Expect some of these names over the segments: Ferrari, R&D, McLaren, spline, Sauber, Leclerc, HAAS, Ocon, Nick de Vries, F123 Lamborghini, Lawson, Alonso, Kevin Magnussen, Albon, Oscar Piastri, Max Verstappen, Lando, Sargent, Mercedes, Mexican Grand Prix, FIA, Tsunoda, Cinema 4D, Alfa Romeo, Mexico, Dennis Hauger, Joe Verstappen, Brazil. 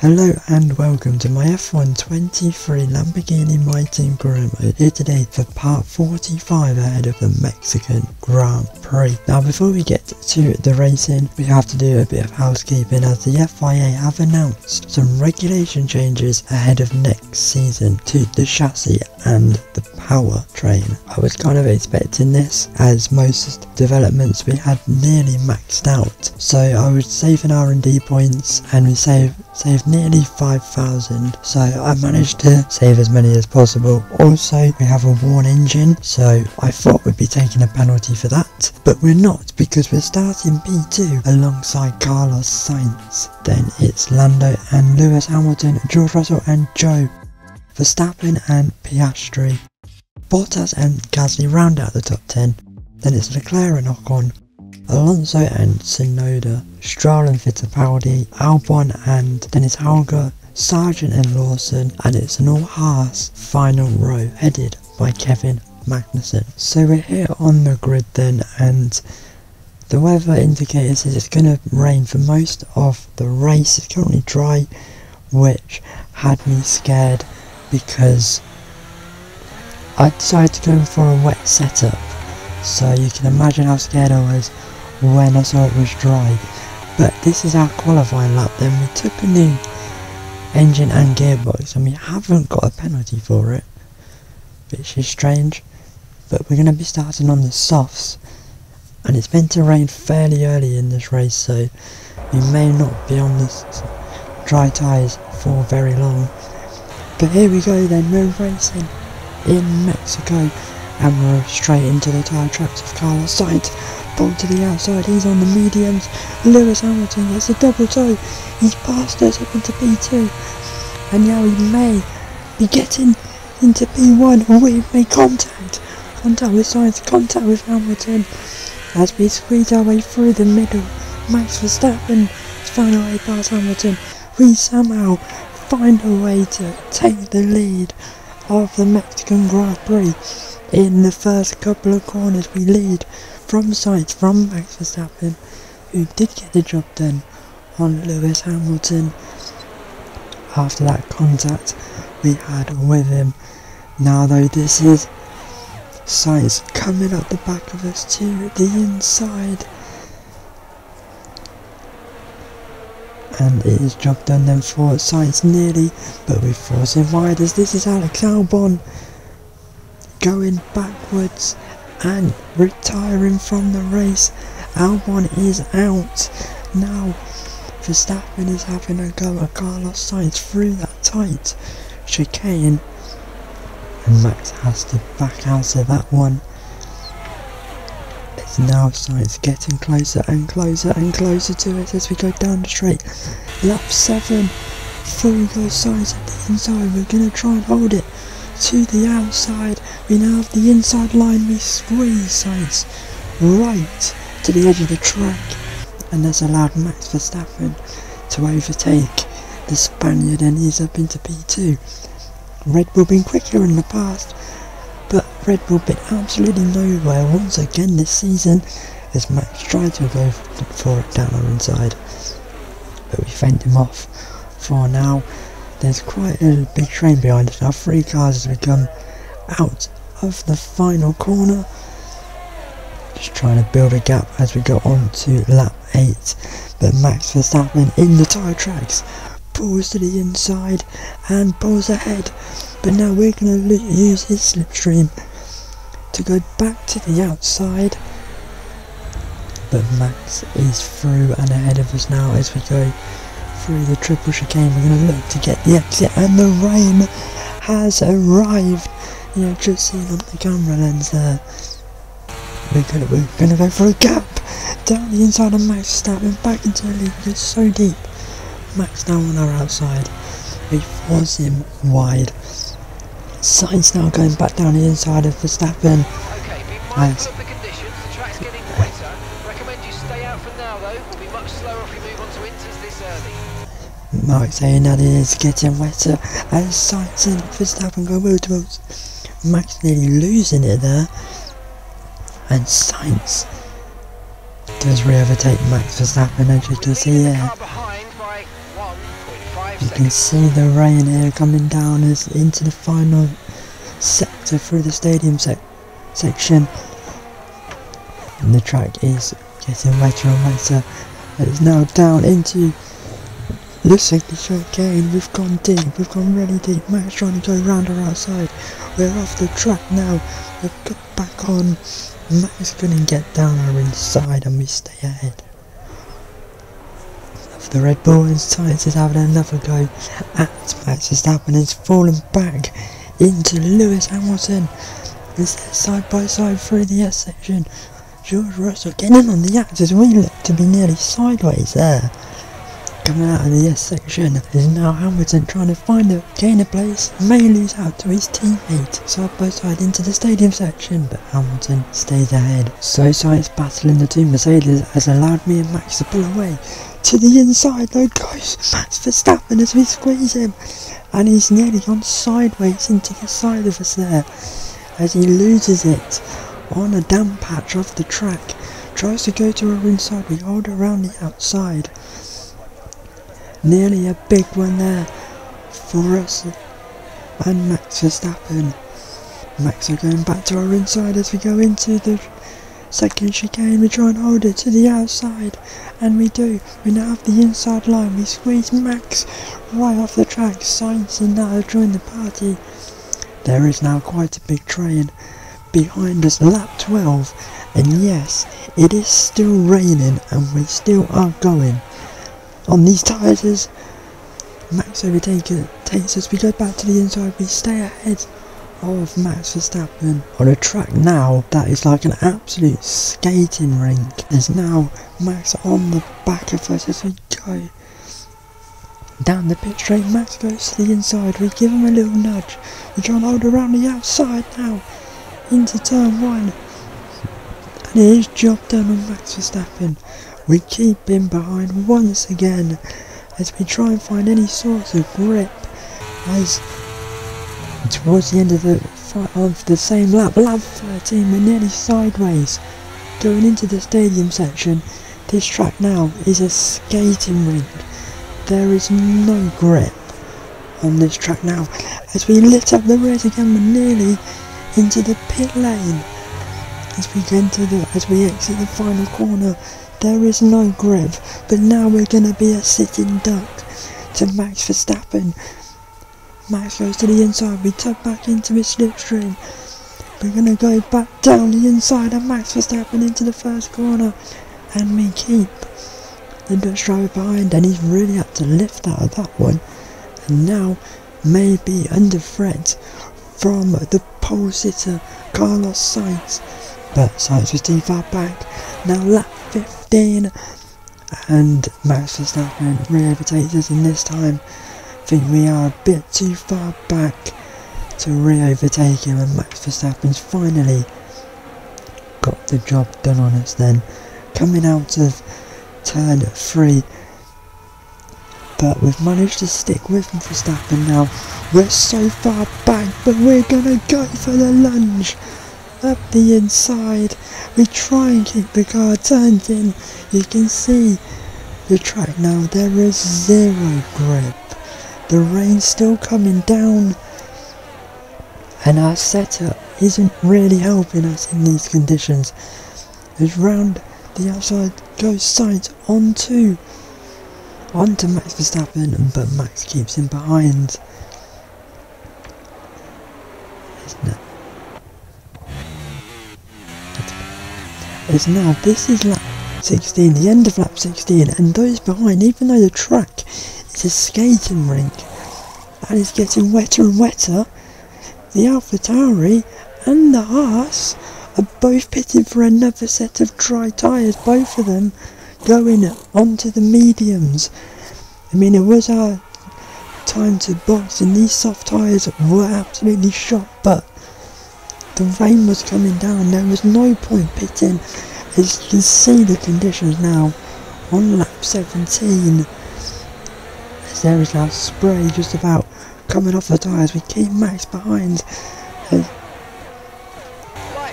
Hello and welcome to my F123 Lamborghini My Team Garamo, here today for part 45 ahead of the Mexican Grand Prix. Now before we get to the racing, we have to do a bit of housekeeping as the FIA have announced some regulation changes ahead of next season to the chassis and the powertrain. I was kind of expecting this as most developments we had nearly maxed out, so I was saving R&D points and we saved nearly 5,000, so I managed to save as many as possible. Also, we have a worn engine, so I thought we'd be taking a penalty for that, but we're not because we're starting P2 alongside Carlos Sainz. Then it's Lando and Lewis Hamilton, George Russell and Joe Verstappen and Piastri. Bottas and Gasly round out the top 10. Then it's Leclerc and Ocon, Alonso and Tsunoda, Stroll and Fittipialdi, Albon and Dennis Hauger, Sargent and Lawson, and it's an all HAAS final row headed by Kevin Magnussen. So we're here on the grid then, and the weather indicator says it's going to rain for most of the race. It's currently dry, which had me scared because I decided to go for a wet setup. So you can imagine how scared I was when I saw it was dry. But this is our qualifying lap then. We took a new engine and gearbox and we haven't got a penalty for it, which is strange. But we're going to be starting on the softs, and it's meant to rain fairly early in this race, so we may not be on the dry tyres for very long. But here we go then, we're racing in Mexico, and we're straight into the tyre traps of Carlos Sainz. Ball to the outside, he's on the mediums. Lewis Hamilton gets a double toe, he's passed us up into P2, and now he may be getting into P1, or we make contact with Sainz, contact with Hamilton, as we squeeze our way through the middle. Max Verstappen finally past Hamilton, we somehow find a way to take the lead of the Mexican Grand Prix. In the first couple of corners we lead from Sainz, from Max Verstappen, who did get the job done on Lewis Hamilton after that contact we had with him. Now though, this is Sainz coming up the back of us to the inside, and it is job done then for Sainz nearly, but we force him wide as this is Alex Albon going backwards and retiring from the race. Albon is out. Now Verstappen is having a go at Carlos Sainz through that tight chicane, and Max has to back out of that one. It's now Sainz getting closer and closer and closer to us as we go down the straight. Lap 7, before we go Sainz at the inside, we're going to try and hold it to the outside. We now have the inside line, we squeeze Sainz right to the edge of the track, and that's allowed Max Verstappen to overtake the Spaniard, and he's up into P2. Red Bull been quicker in the past, but Red Bull been absolutely nowhere once again this season as Max tried to go for it down our inside, but we fend him off for now. There's quite a big train behind us now, 3 cars as we come out of the final corner. Just trying to build a gap as we go on to lap 8. But Max Verstappen in the tyre tracks pulls to the inside and pulls ahead. But now we're going to use his slipstream to go back to the outside. But Max is through and ahead of us now as we go through the triple chicane. We're going to look to get the exit, and the rain has arrived. You know, just seen on the camera lens there. We're going to go for a gap down the inside of Max Verstappen, back into the lead. It's so deep. Max now on our outside, we force him wide. Sainz now going back down the inside of Verstappen. Okay, be mindful of the conditions. The track's getting wetter. Recommend you stay out for now though. We'll be much slower if we move on to inters this early. Mark saying that it is getting wetter as Sainz and Verstappen go wheel to wheel. Max nearly losing it there, and Sainz does re-overtake Max Verstappen, as you can see there. You can see the rain here coming down as into the final sector through the stadium section, and the track is getting wetter and wetter. It's now down into the signature again. We've gone deep, we've gone really deep. Max trying to go round our outside. We're off the track now. We've got back on. Max couldn't get down our inside, and we stay ahead of the Red Bull. And Sainz is having another go at Max Verstappen. It's falling back into Lewis Hamilton. It's side by side through the S section. George Russell getting in on the axis. We look to be nearly sideways there. Coming out of the S section is now Hamilton trying to find a gain of place. May lose out to his teammate. Side by side into the stadium section, but Hamilton stays ahead. So Sainz battling the two Mercedes has allowed me and Max to pull away to the inside. Though goes Max Verstappen as we squeeze him, and he's nearly gone sideways into the side of us there as he loses it on a damp patch off the track. Tries to go to our inside. We hold around the outside. Nearly a big one there for us and Max Verstappen. Max are going back to our inside as we go into the second chicane. We try and hold it to the outside, and we do. We now have the inside line. We squeeze Max right off the track. Sainz and now join the party. There is now quite a big train behind us. Lap 12, and yes, it is still raining, and we still are going on these tyres. Max overtakes us. We go back to the inside. We stay ahead of Max Verstappen on a track now that is like an absolute skating rink. There's now Max on the back of us as we go down the pit straight. Max goes to the inside. We give him a little nudge. We try and hold around the outside now into turn one, and it is job done on Max Verstappen. We keep him behind once again as we try and find any sort of grip as towards the end of the same lap, lap 13, we're nearly sideways going into the stadium section. This track now is a skating rink. There is no grip on this track now. As we lit up the race again, we're nearly into the pit lane. As we exit the final corner, there is no grip, but now we're going to be a sitting duck to Max Verstappen. Max goes to the inside, we tug back into his slipstream. We're going to go back down the inside and Max Verstappen into the first corner, and we keep the Dutch driver behind, and he's really had to lift out of that one, and now may be under threat from the pole sitter Carlos Sainz, but Sainz was too far back. Now lap 15, and Max Verstappen re-overtakes us, and this time I think we are a bit too far back to re-overtake him, and Max Verstappen's finally got the job done on us then, coming out of turn 3, but we've managed to stick with Verstappen now. We're so far back, but we're gonna go for the lunge up the inside. We try and keep the car turned in. You can see the track now, there is zero grip. The rain's still coming down, and our setup isn't really helping us in these conditions. As round the outside goes Sainz onto Max Verstappen, but Max keeps him behind. It's now, this is lap 16, the end of lap 16, and those behind, even though the track is a skating rink and it's getting wetter and wetter, the Alpha Tauri and the HAAS are both pitting for another set of dry tyres, both of them going onto the mediums. I mean, it was our time to box, and these soft tyres were absolutely shot, but the rain was coming down, there was no point pitting. As you can see the conditions now on lap 17, as there is now spray just about coming off the tyres. We keep Max behind. Light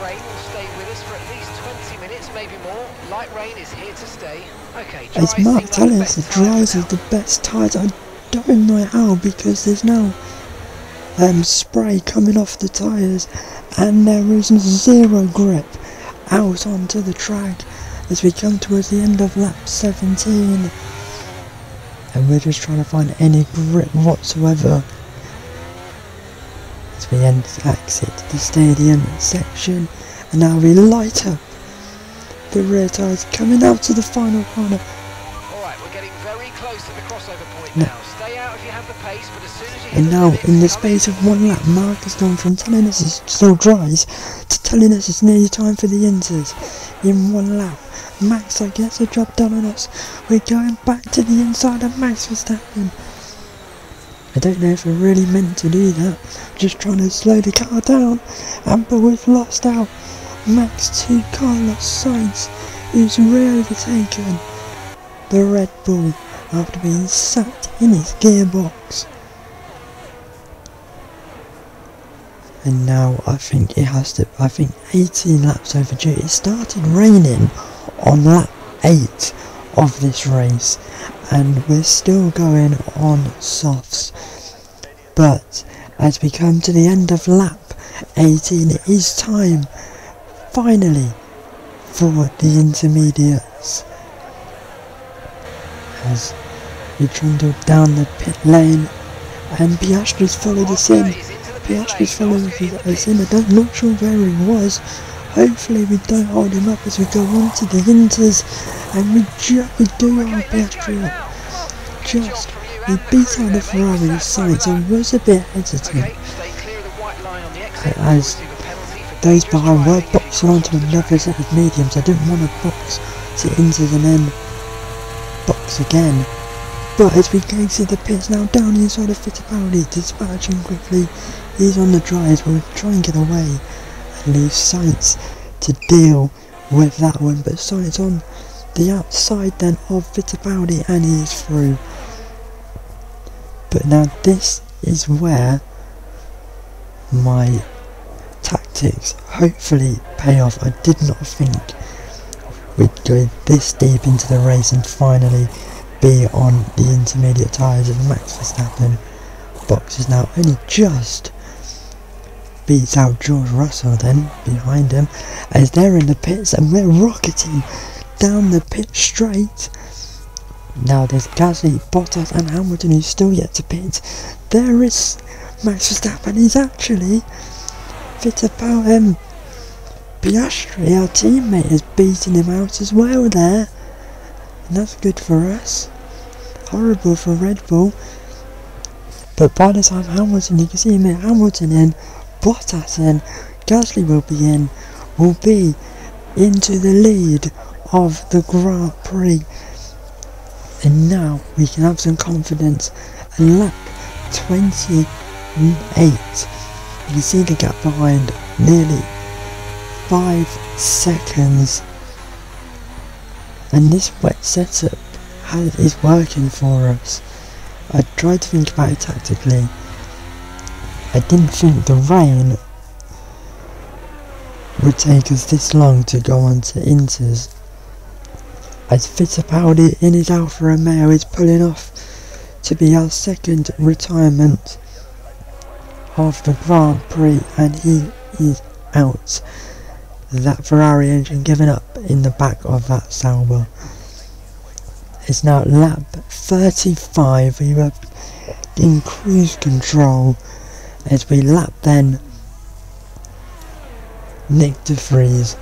rain will stay with us for at least 20 minutes, maybe more. Light rain is here to stay. Okay, as Mark Tallis drives with the best tyres, I don't know how, because there's no spray coming off the tyres, and there is zero grip out onto the track as we come towards the end of lap 17, and we're just trying to find any grip whatsoever as we exit the stadium section. And now we light up the rear tyres coming out to the final corner. Alright, we're getting very close to the crossover point now. Stay out if you have the pace, but as soon as you and now, in the space of one lap, Mark has gone from telling us it's still dries to telling us it's nearly time for the inters in one lap. Max, I guess, has dropped down on us. We're going back to the inside of Max Verstappen. I don't know if I really meant to do that. Just trying to slow the car down, but we've lost out. Max to Carlos Sainz, who's overtaken the Red Bull after being sat in his gearbox. And now I think it has to, I think 18 laps overdue. It started raining on lap 8 of this race, and we're still going on softs. But as we come to the end of lap 18, it is time finally for the intermediates, as we trundle down the pit lane, and Piastri's followed us in. I'm not sure where he was. Hopefully we don't hold him up as we go on to the inters, and we do hold Piastri up. We beat out the Ferrari with Sainz, and was a bit hesitant as those behind were boxing onto another set of mediums. I didn't want to box to inters and then box again. But as we go to the pits now, down the inside of Fittipialdi, dispatching quickly, he's on the drive, we'll try and get away and leave Sainz to deal with that one. But Sainz on the outside then of Fittipialdi, and he is through. But now this is where my tactics hopefully pay off. I did not think we'd go this deep into the race and finally be on the intermediate tyres of Max Verstappen. Boxes now only just beats out George Russell then behind him, as they're in the pits and we're rocketing down the pit straight. Now there's Gasly, Bottas and Hamilton who's still yet to pit. There is Max Verstappen, he's actually Piastri, our teammate, is beating him out as well there, and that's good for us, horrible for Red Bull. But by the time Hamilton, you can see him in, Hamilton in, Bottas in, Gasly will be into the lead of the Grand Prix, and now we can have some confidence. And lap 28, you can see the gap behind, nearly 5 seconds, and this wet setup is working for us. I tried to think about it tactically. I didn't think the rain would take us this long to go on to inters, as Fittipialdi in his Alfa Romeo is pulling off to be our second retirement of the Grand Prix, and he is out. That Ferrari engine giving up in the back of that Sauber. It's now lap 35, we were in cruise control as we lap then Nick de Vries,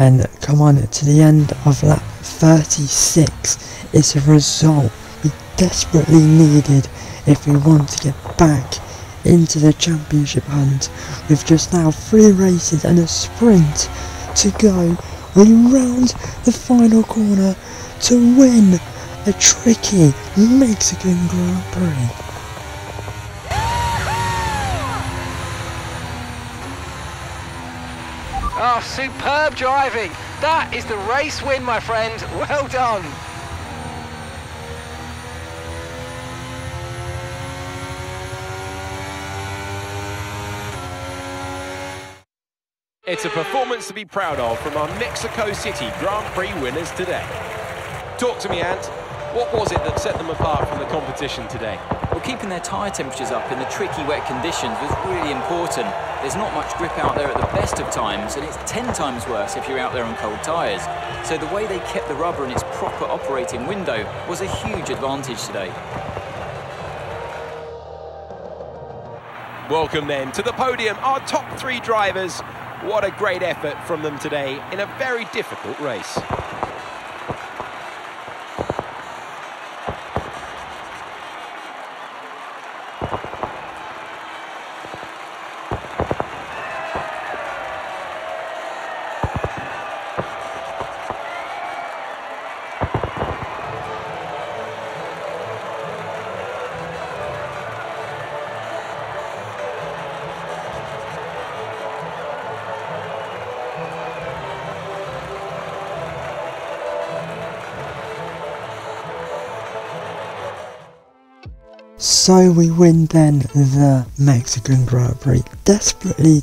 and come on to the end of lap 36. It's a result we desperately needed if we want to get back into the championship hunt. With just now 3 races and a sprint to go, we round the final corner to win a tricky Mexican Grand Prix. Oh, superb driving! That is the race win, my friend. Well done. It's a performance to be proud of from our Mexico City Grand Prix winners today. Talk to me, Ant. What was it that set them apart from the competition today? Well, keeping their tyre temperatures up in the tricky wet conditions was really important. There's not much grip out there at the best of times, and it's 10 times worse if you're out there on cold tyres. So the way they kept the rubber in its proper operating window was a huge advantage today. Welcome then to the podium, our top three drivers. What a great effort from them today in a very difficult race. So we win then the Mexican Grand Prix, desperately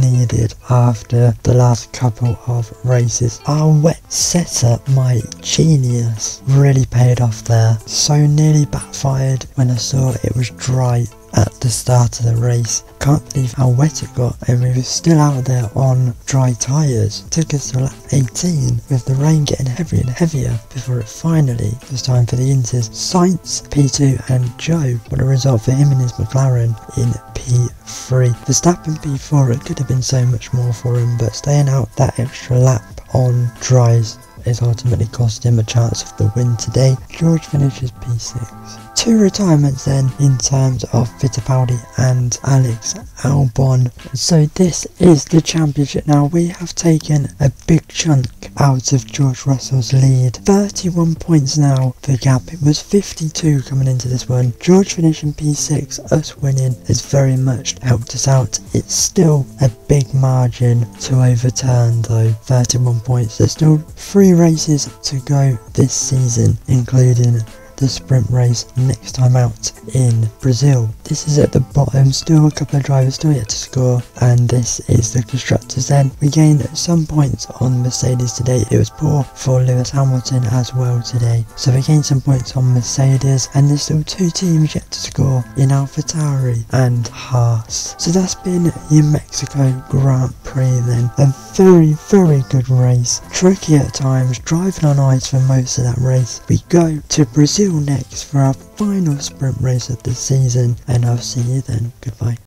needed after the last couple of races. Our wet setup, my genius, really paid off there. So nearly backfired when I saw it was dry at the start of the race. Can't believe how wet it got and we were still out there on dry tyres. Took us to lap 18 with the rain getting heavier and heavier before it finally was time for the Inters. Sainz P2 and Joe, what a result for him and his McLaren in P3. Verstappen P4, it could have been so much more for him, but staying out that extra lap on dries is ultimately cost him a chance of the win today. George finishes P6. Two retirements then in terms of Fittipialdi and Alex Albon. So this is the championship now. We have taken a big chunk out of George Russell's lead. 31 points now the gap. It was 52 coming into this one. George finishing P6, us winning, has very much helped us out. It's still a big margin to overturn though. 31 points. There's still 3 races to go this season, including the sprint race next time out in Brazil. This is at the bottom, still a couple of drivers still yet to score, and this is the constructors then. We gained some points on Mercedes today. It was poor for Lewis Hamilton as well today, so we gained some points on Mercedes, and there's still 2 teams yet to score in Alpha Tauri and HAAS. So that's been your Mexico Grand Prix then. A very good race, tricky at times, driving on ice for most of that race. We go to Brazil next for our final sprint race of the season, and I'll see you then. Goodbye.